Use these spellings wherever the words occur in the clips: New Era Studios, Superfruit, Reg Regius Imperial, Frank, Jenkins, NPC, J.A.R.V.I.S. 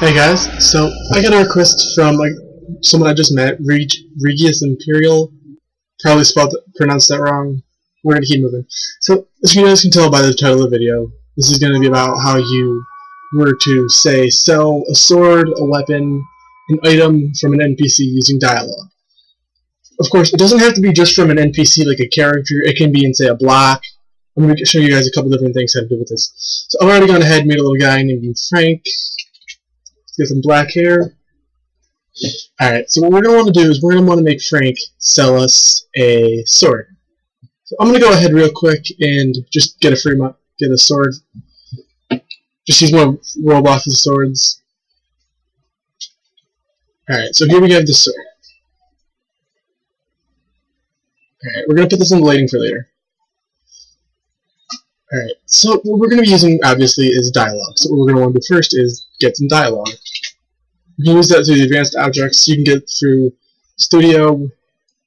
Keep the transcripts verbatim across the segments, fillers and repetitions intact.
Hey guys, so I got a request from like someone I just met, Reg Regius Imperial. Probably spelled pronounced that wrong. We're gonna keep moving. So as you guys can tell by the title of the video, this is gonna be about how you were to say sell a sword, a weapon, an item from an N P C using dialogue. Of course, it doesn't have to be just from an N P C like a character. It can be in, say, a block. I'm going to show you guys a couple different things how to do with this. So I've already gone ahead and made a little guy named Frank. He's got some black hair. Alright, so what we're going to want to do is we're going to want to make Frank sell us a sword. So I'm going to go ahead real quick and just get a free mo get a sword. Just use one of Roblox's swords. Alright, so here we have the sword. Alright, we're going to put this in the lighting for later. Alright, so what we're going to be using, obviously, is dialogue. So what we're going to want to do first is get some dialogue. You can use that through the advanced objects. You can get through Studio,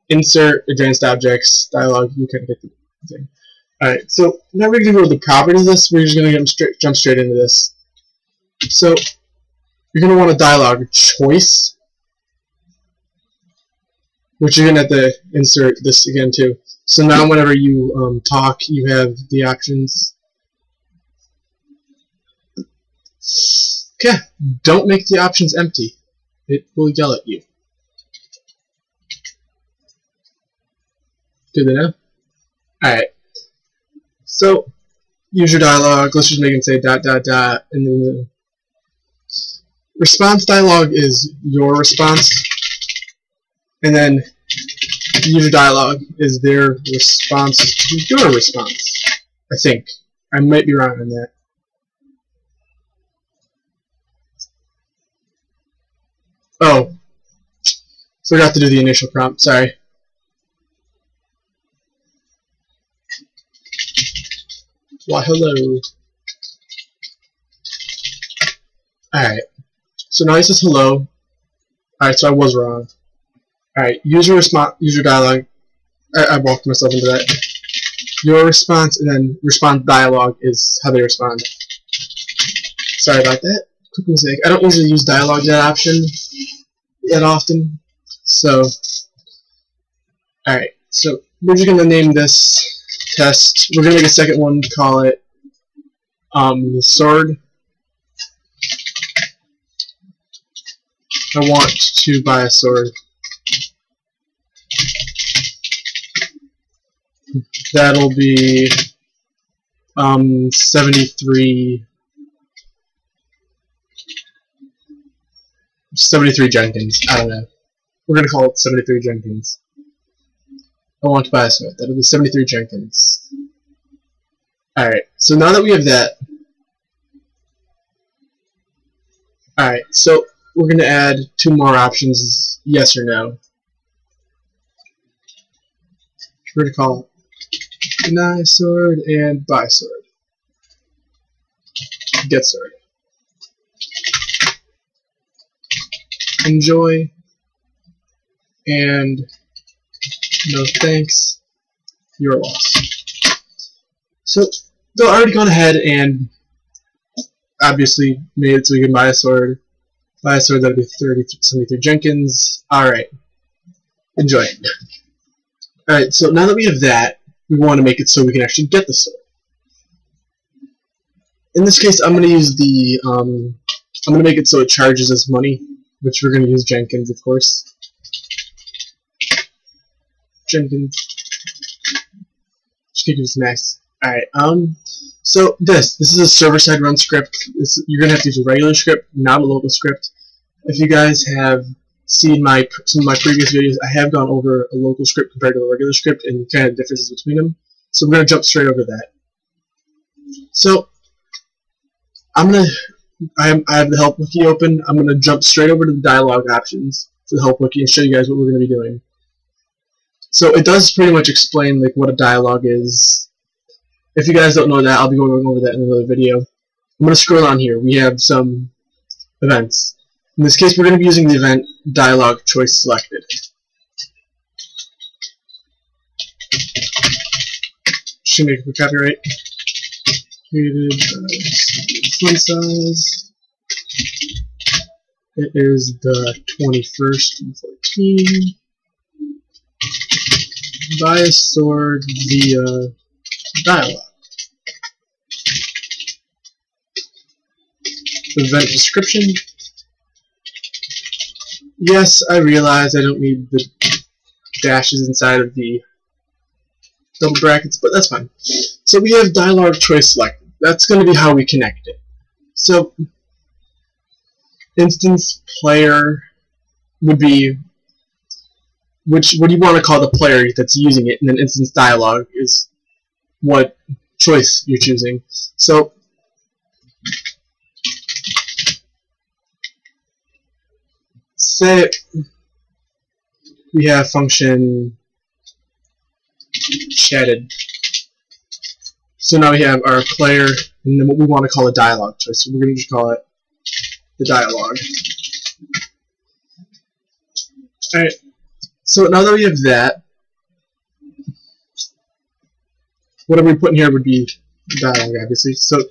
Insert, Advanced Objects, Dialogue. You can get the thing. Alright, so now we're going to go to the properties of this. We're just going to jump straight, jump straight into this. So you're going to want a dialogue choice, which you're going to have to insert this again too. So now whenever you um, talk, you have the options. Okay, don't make the options empty. It will yell at you. Do that now? Alright. So, use your dialogue. Let's just make it say dot dot dot. And then the response dialogue is your response. And then user dialogue is their response to your response. I think. I might be wrong on that. Oh. Forgot to do the initial prompt. Sorry. Why, hello. Alright. So now he says hello. Alright, so I was wrong. Alright, user response, user dialogue. I, I walked myself into that. Your response, and then response dialogue is how they respond. Sorry about that. Quick mistake. I don't usually use dialogue that option that often. So, alright. So we're just gonna name this test. We're gonna make a second one. Call it um, sword. I want to buy a sword. That'll be um, seventy-three Jenkins. I don't know. We're going to call it seventy-three Jenkins. I want to buy a sword. That'll be seventy-three Jenkins. Alright, so now that we have that, alright, so we're going to add two more options, yes or no. We're going to call it deny sword and buy sword. Get sword. Enjoy. And no thanks. You're lost. So they've already gone ahead and obviously made it so we can buy a sword. Buy a sword, that'll be thirty seventy-three Jenkins. Alright. Enjoy. Alright, so now that we have that, we want to make it so we can actually get the sword. In this case, I'm going to use the, um, I'm going to make it so it charges us money, which we're going to use Jenkins, of course. Jenkins. Just keep this nice. Alright, um, so this, this is a server-side run script. This, you're going to have to use a regular script, not a local script. If you guys have seen my some of my previous videos, I have gone over a local script compared to a regular script and kind of differences between them. So we're going to jump straight over that. So I'm going to I I have the help wiki open. I'm going to jump straight over to the dialogue options for the help wiki and show you guys what we're going to be doing. So it does pretty much explain like what a dialogue is. If you guys don't know that, I'll be going over that in another video. I'm going to scroll on here. We have some events. In this case, we're going to be using the event dialogue choice selected. Should make a copyright. Created by size. It is the twenty-first, twenty fourteen. Buy a sword via dialogue. Event description. Yes, I realize I don't need the dashes inside of the double brackets, but that's fine. So we have dialogue choice selected. That's going to be how we connect it. So instance player would be which what do you want to call the player that's using it, and then instance dialogue is what choice you're choosing. So say we have function chatted. So now we have our player, and then what we want to call a dialogue choice. So we're going to just call it the dialogue. Alright, so now that we have that, whatever we put in here would be dialogue, obviously. So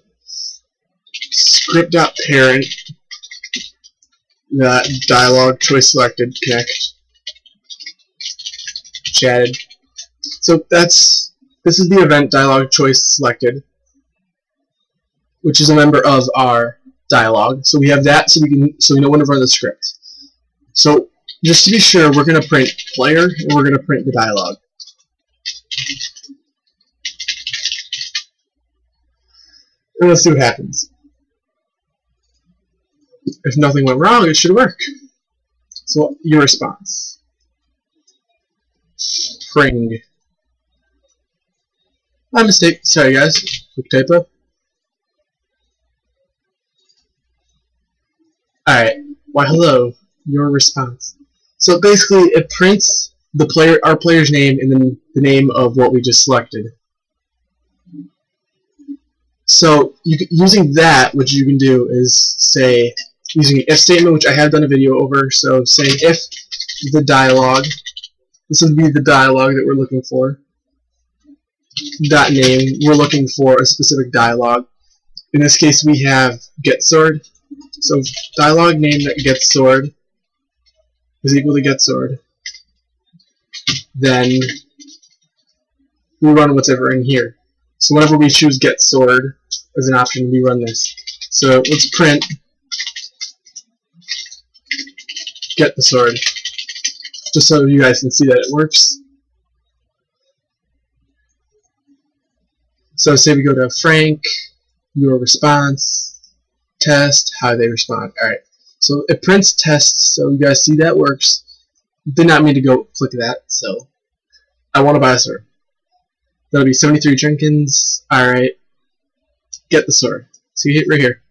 script.parent. That dialogue choice selected connect chatted. So that's this is the event dialogue choice selected, which is a member of our dialogue. So we have that, so we can so we know when to run the script. So just to be sure, we're going to print player and we're going to print the dialogue. And let's see what happens. If nothing went wrong, it should work. So your response. Pring. My mistake. Sorry guys. Quick typo. Alright. Why hello. Your response. So basically it prints the player our player's name and then the name of what we just selected. So you, using that, what you can do is say using an if statement, which I have done a video over, so saying if the dialogue, this would be the dialogue that we're looking for, dot name, we're looking for a specific dialogue. In this case we have get sword, so dialogue name that gets sword is equal to get sword, then we run whatever in here. So whenever we choose get sword as an option, we run this. So let's print get the sword, just so you guys can see that it works. So say we go to Frank, your response, test, how they respond. Alright, so it prints tests, so you guys see that works. Did not mean to go click that, so I want to buy a sword. That'll be seventy-three Jenkins. Alright, get the sword. So you hit right here.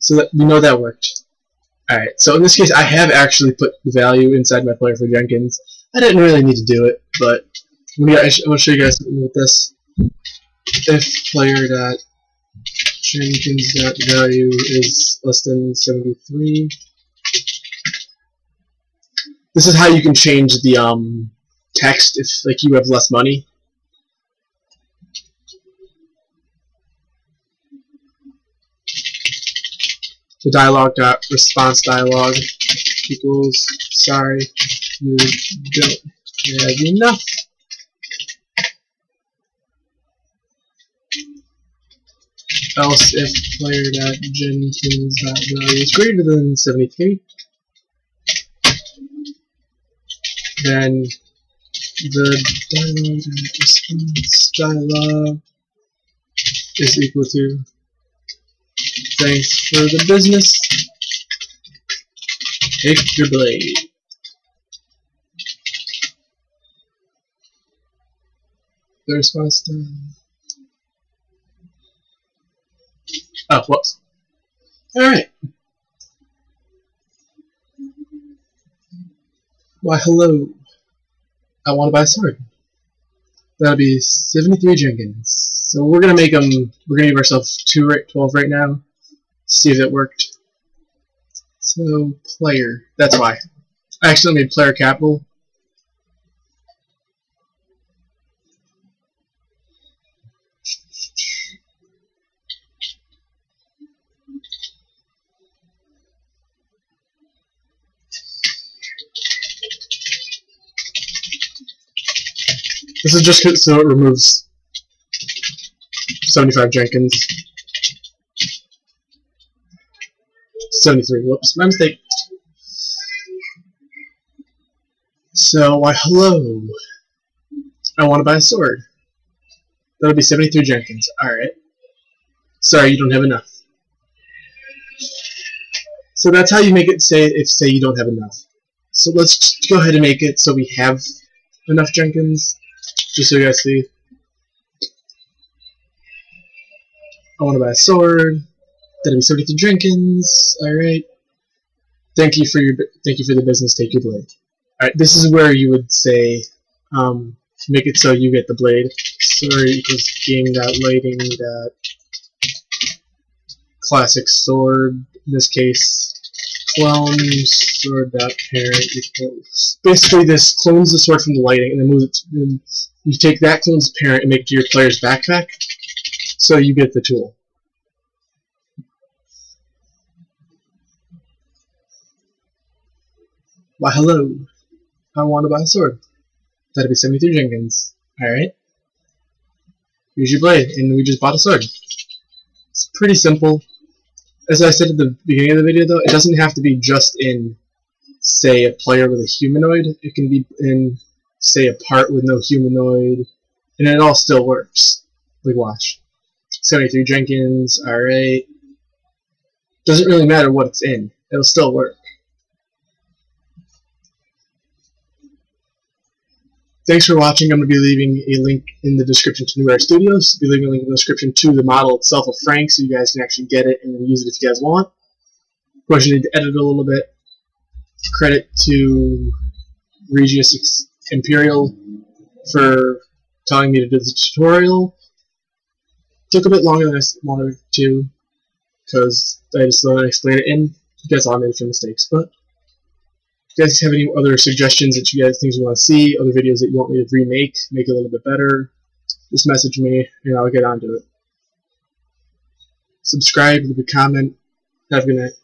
So that we know that worked. Alright, so in this case I have actually put the value inside my player for Jenkins. I didn't really need to do it, but I'm going to show you guys something with this. If player.jenkins.value is less than seventy-three. This is how you can change the um, text if like you have less money. The dialogue dot response dialogue equals sorry you don't have enough. Else if player dot Jenkins dot value is greater than seventy-three, then the dialogue dot response dialogue is equal to thanks for the business. Take your blade. The response time. Oh, whoops. Alright. Why, hello. I want to buy a sword. That'll be seventy-three Jenkins. So we're going to make them, we're going to give ourselves two, twelve right now. See if it worked. So player, that's why. I accidentally made player capital. This is just so it removes seventy-five Jenkins. seventy-three, whoops, my mistake. So, why hello. I want to buy a sword. That'll be seventy-three Jenkins. Alright. Sorry, you don't have enough. So that's how you make it say if say you don't have enough. So let's just go ahead and make it so we have enough Jenkins. Just so you guys see. I want to buy a sword. That'll be seventy-three Jenkins. Alright. Thank you for your thank you for the business, take your blade. Alright, this is where you would say um make it so you get the blade. Sorry, equals game.lighting.classic sword. In this case, clone sword.parent equals. Basically, this clones the sword from the lighting, and then moves it. To, and you take that clone's parent and make it to your player's backpack, so you get the tool. Why, hello. I want to buy a sword. That'll be seventy-three Jenkins. Alright. Here's your blade, and we just bought a sword. It's pretty simple. As I said at the beginning of the video, though, it doesn't have to be just in, say, a player with a humanoid. It can be in, say, a part with no humanoid, and it all still works. Like, watch. seventy-three Jenkins, alright. Doesn't really matter what it's in. It'll still work. Thanks for watching. I'm going to be leaving a link in the description to New Era Studios. I'll be leaving a link in the description to the model itself of Frank so you guys can actually get it and use it if you guys want. Of course, you need to edit it a little bit. Credit to Regius Imperial for telling me to do the tutorial. Took a bit longer than I wanted to because I just don't explain it and you guys all made some mistakes, but. If you guys have any other suggestions that you guys things you want to see, other videos that you want me to remake, make it a little bit better, just message me and I'll get onto it. Subscribe, leave a comment. Have a good night.